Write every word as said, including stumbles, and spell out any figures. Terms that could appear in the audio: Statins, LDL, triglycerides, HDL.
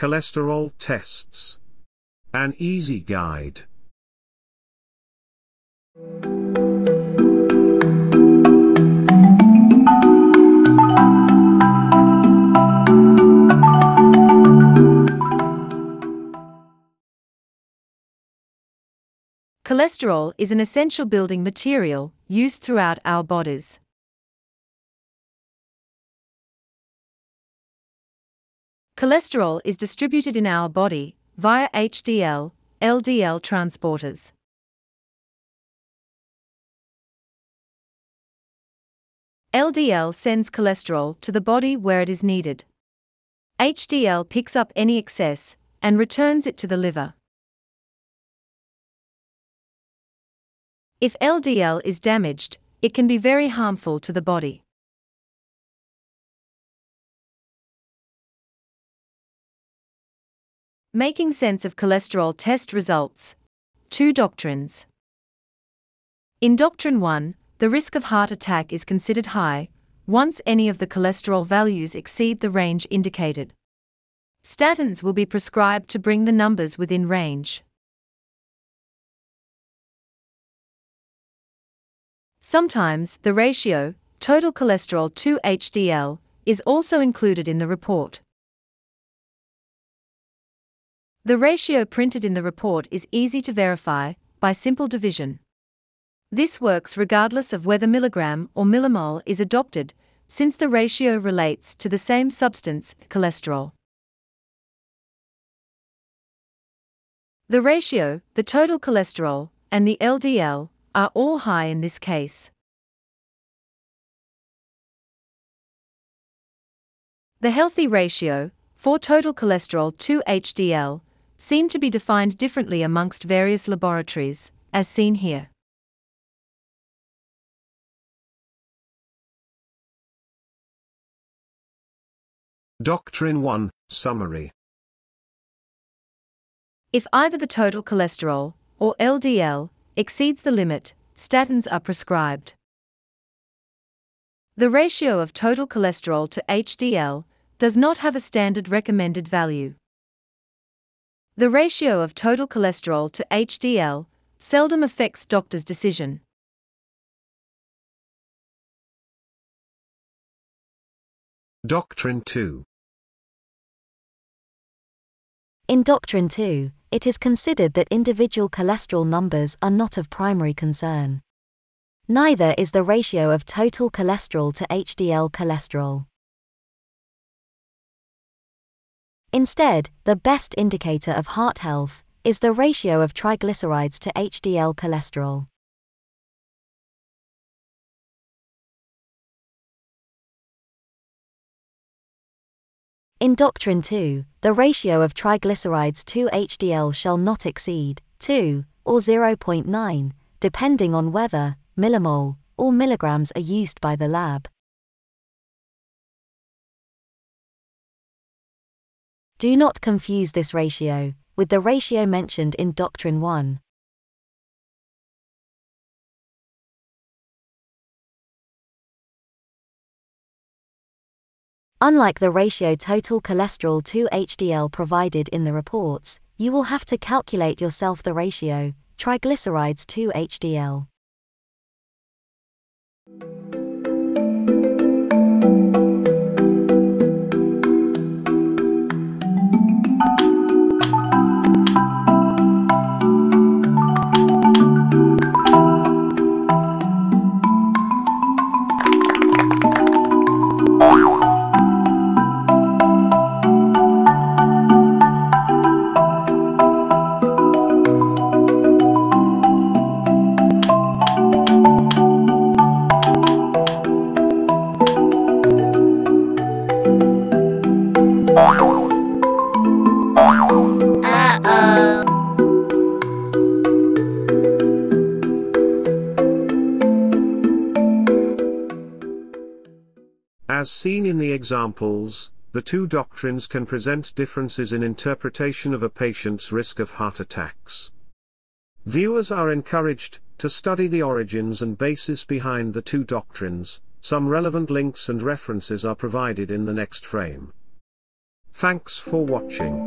Cholesterol tests. An easy guide. Cholesterol is an essential building material used throughout our bodies. Cholesterol is distributed in our body via H D L, L D L transporters. L D L sends cholesterol to the body where it is needed. H D L picks up any excess and returns it to the liver. If L D L is damaged, it can be very harmful to the body. Making sense of cholesterol test results. Two doctrines. In Doctrine one, the risk of heart attack is considered high once any of the cholesterol values exceed the range indicated. Statins will be prescribed to bring the numbers within range. Sometimes the ratio, total cholesterol to H D L, is also included in the report. The ratio printed in the report is easy to verify by simple division. This works regardless of whether milligram or millimole is adopted, since the ratio relates to the same substance, cholesterol. The ratio, the total cholesterol, and the L D L, are all high in this case. The healthy ratio for total cholesterol to H D L seem to be defined differently amongst various laboratories, as seen here. Doctrine one, Summary. If either the total cholesterol or L D L exceeds the limit, statins are prescribed. The ratio of total cholesterol to H D L does not have a standard recommended value. The ratio of total cholesterol to H D L seldom affects doctor's decision. Doctrine two. In Doctrine two, it is considered that individual cholesterol numbers are not of primary concern. Neither is the ratio of total cholesterol to H D L cholesterol. Instead, the best indicator of heart health is the ratio of triglycerides to H D L cholesterol. In Doctrine two, the ratio of triglycerides to H D L shall not exceed two or zero point nine, depending on whether millimole or milligrams are used by the lab. Do not confuse this ratio with the ratio mentioned in Doctrine one. Unlike the ratio total cholesterol to H D L provided in the reports, you will have to calculate yourself the ratio, triglycerides to H D L. As seen in the examples, the two doctrines can present differences in interpretation of a patient's risk of heart attacks. Viewers are encouraged to study the origins and basis behind the two doctrines. Some relevant links and references are provided in the next frame. Thanks for watching.